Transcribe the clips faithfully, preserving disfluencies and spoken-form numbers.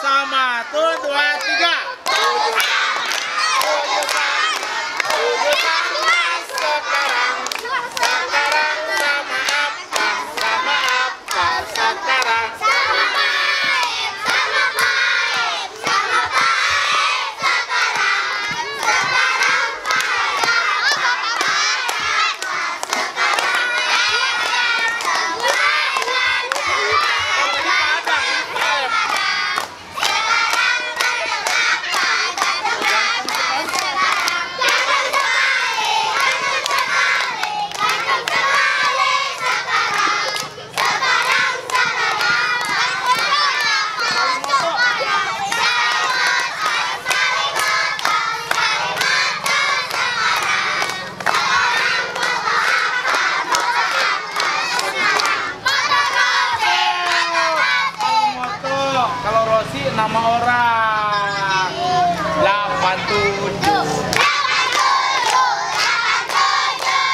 sama. Tuh, dua, tiga. Nama orang delapan tujuh delapan tujuh delapan tujuh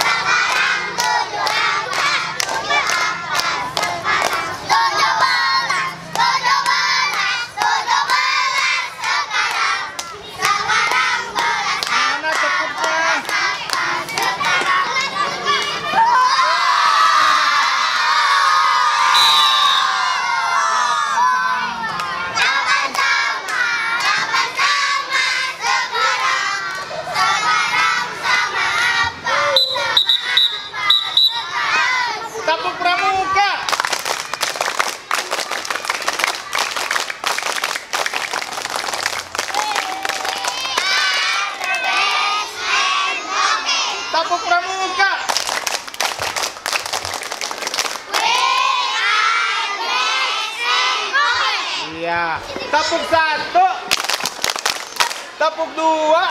sekarang sekarang tujuh delapan tujuh delapan sekarang tujuh belas tujuh belas tujuh belas sekarang sekarang belas anak cepetnya sekarang lagi. Tepuk pramuka. Iya. Tepuk satu. Tepuk dua.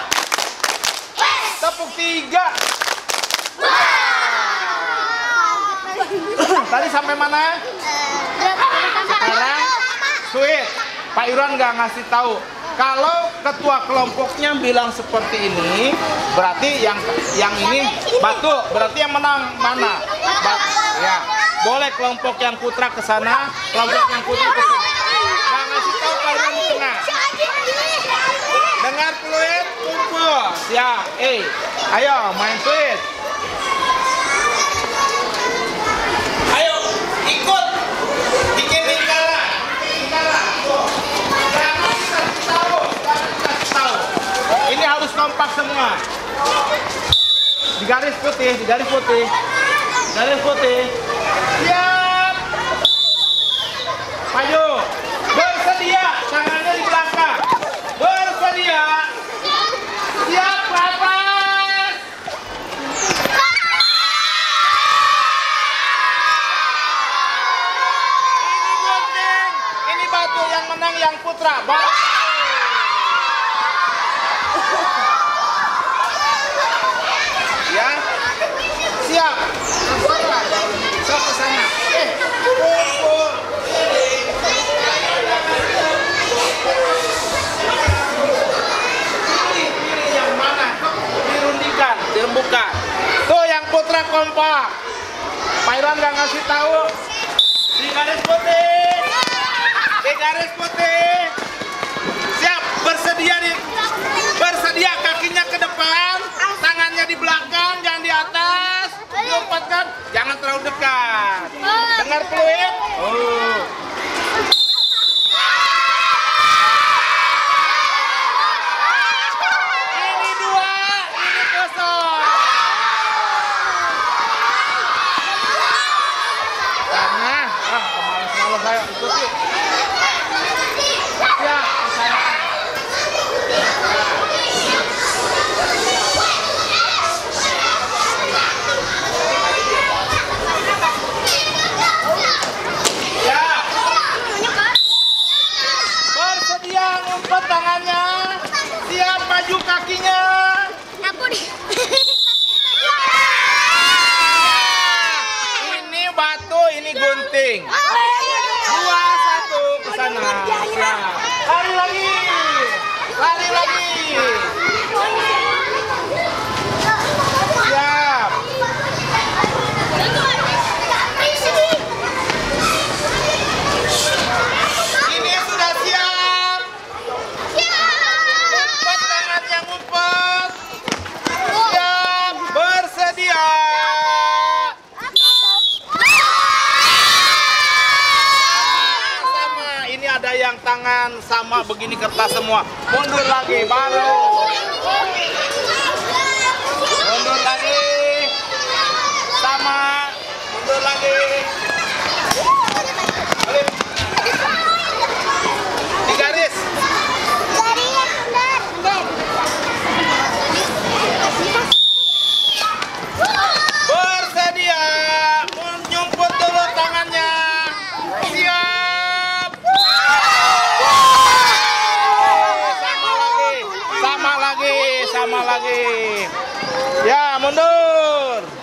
Tepuk tiga. Tadi sampai mana? Sekarang sweet. Pak Irwan nggak ngasih tahu. Kalau ketua kelompoknya bilang seperti ini, berarti yang yang ini batu, berarti yang menang mana? Batu, ya. Boleh kelompok yang putra ke sana, kelompok yang putri ke sini. Nggak ngasih tahu kalian di tengah. Dengar peluit, kumpul. Ya, eh, ayo main peluit. Ayo ikut, bikin lingkaran, lingkaran. Ini harus kompak semua. Di garis putih, di garis putih, di garis putih. Siap. Maju. Bersedia. Tangannya di belakang. Bersedia. Siap, lepas. Ini gunting. Ini batu, yang menang yang putra. Baik. Siap. Sok ke sana. Kumpul. Pilih, pilih yang mana? Dirundikan, dirembukan. Tuh yang putra kompak. Pak Irwan nggak ngasih tahu. Di garis putih. Di garis putih. Siap. Bersedia nih. Bersedia kakinya ke depan, tangannya di belakang, jangan di atas. Lompatkan, jangan terlalu dekat. Dengar peluit. Oh. Ini dua, ini kosong. Tangan, ah, kemalas-malas saya ikuti. Ya, saya. Tangannya siap, maju kakinya. Aku nih. Ini batu, ini gunting. Dua satu ke sana. Lari lagi, lari lagi. Siap. tangan, sama begini kertas semua. Mundur lagi, baru. Mundur lagi. Sama. Mundur lagi. Balik. Di garis. Bersedia. Menyumput dulu tangannya. Siap. Sama lagi. Sama lagi. Sama lagi. Ya, mundur.